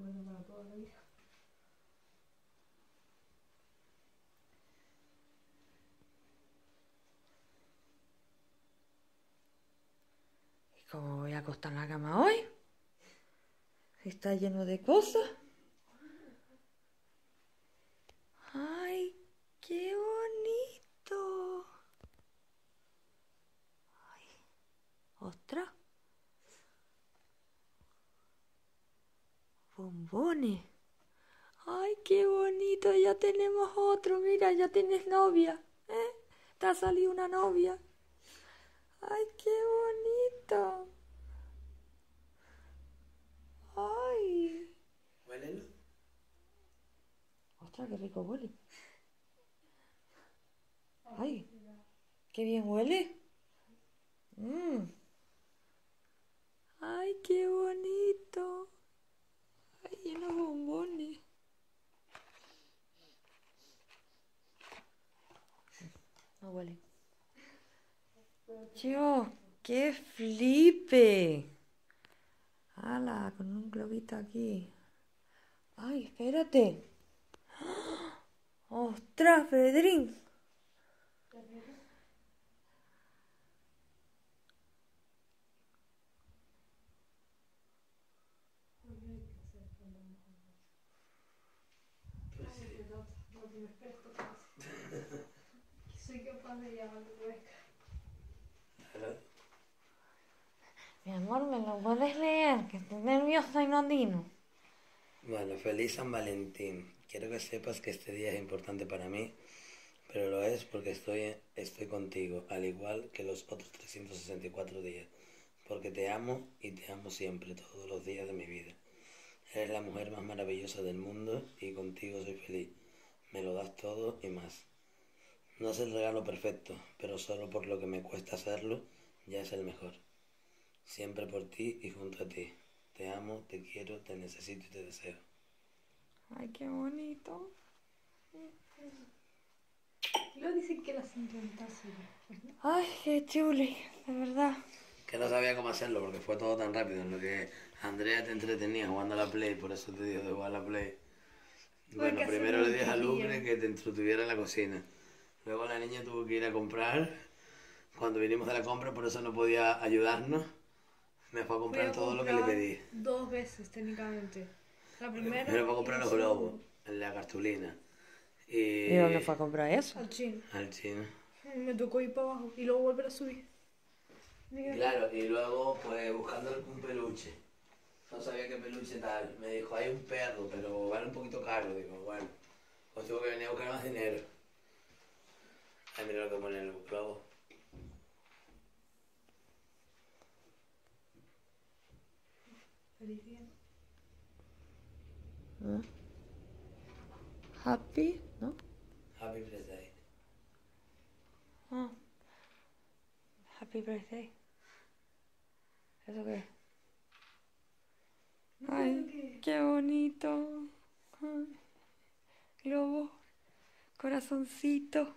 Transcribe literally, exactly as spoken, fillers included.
bueno para toda la vida. ¿Y cómo voy a acostar en la cama hoy? Está lleno de cosas. ¡Ay, qué bonito! Ay, ¡ostras! Bombones. ¡Ay, qué bonito! Ya tenemos otro. Mira, ya tienes novia. ¿Eh? Te ha salido una novia. ¡Ay, qué bonito! ¡Ay! ¿Huélelo? ¡Ostras, qué rico huele! ¡Ay! ¡Qué bien huele! ¡Mmm! ¡Ay, qué bonito! ¡Ay, lleno de bombones! No huele. ¡Dios! ¡Qué flipe! ¡Hala! Con un globito aquí. ¡Ay, espérate! ¡Ostras, Pedrín! Soy capaz de llamarlo hueca. Mi amor, ¿me lo puedes leer? Que estoy nerviosa y no atino. Bueno, feliz San Valentín. Quiero que sepas que este día es importante para mí, pero lo es porque estoy, estoy contigo, al igual que los otros trescientos sesenta y cuatro días, porque te amo y te amo siempre, todos los días de mi vida. Eres la mujer más maravillosa del mundo y contigo soy feliz. Me lo das todo y más. No es el regalo perfecto, pero solo por lo que me cuesta hacerlo, ya es el mejor. Siempre por ti y junto a ti. Te amo, te quiero, te necesito y te deseo. Ay, qué bonito. Luego dicen que las inventase. Ay, qué chuli, de verdad. Que no sabía cómo hacerlo porque fue todo tan rápido. En lo que Andrea te entretenía jugando a la Play, por eso te digo de jugar a la Play. Bueno, porque primero le dije a Lucre que te entretuviera en la cocina. Luego la niña tuvo que ir a comprar. Cuando vinimos de la compra, por eso no podía ayudarnos. Me fue a comprar a todo comprar lo que le pedí. Dos veces, técnicamente. La primera. Primero fue a comprar los globos, la cartulina. ¿Y, ¿Y dónde fue a comprar eso? Al chino. Al chino. Me tocó ir para abajo y luego volver a subir. Mira. Claro, y luego, pues, buscando un peluche. No sabía qué peluche tal. Me dijo, hay un perro, pero vale un poquito caro. Digo, bueno, pues tengo que venir a buscar más dinero. Ay, mira lo que pone el globo. Feliz día. ¿Eh? Happy, ¿no? Happy birthday. Ah. Happy birthday. ¿Eso qué? Ay, qué bonito. Ay. Globo, corazoncito.